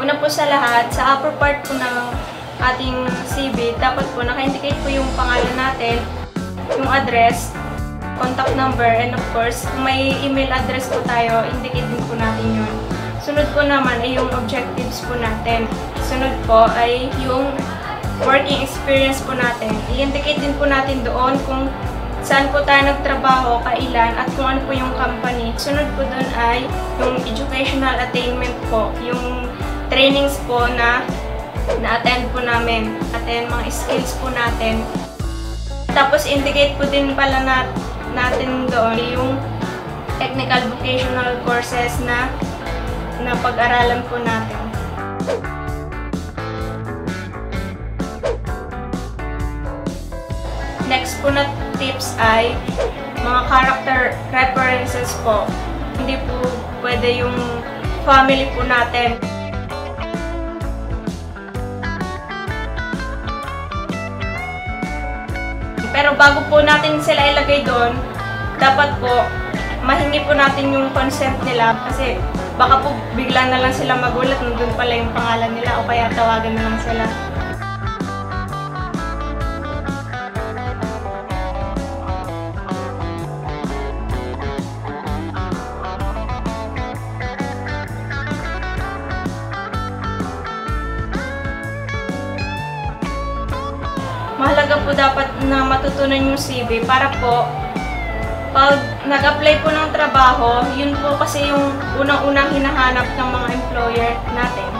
Una po sa lahat, sa upper part po ng ating CV, dapat po naka-indicate po yung pangalan natin, yung address, contact number, and of course, kung may email address po tayo, indicate din po natin yun. Sunod po naman ay yung objectives po natin. Sunod po ay yung working experience po natin. I-indicate din po natin doon kung saan po tayo nagtrabaho, kailan, at kung ano po yung company. Sunod po doon ay yung educational attainment po, yung trainings po na na-attend po namin, at yung mga skills po natin. Tapos indicate po din pala natin doon yung technical vocational courses na napag-aralan po natin. Next po na tips ay mga character references po. Hindi po pwede yung family po natin. Pero bago po natin sila ilagay doon, dapat po mahingi po natin yung consent nila kasi baka po bigla na lang sila magulat nandun pala yung pangalan nila o kaya tawagan na lang sila. Mahalaga po dapat na matutunan yung CV para po pag nag-apply po ng trabaho, yun po kasi yung unang-unang hinahanap ng mga employer natin.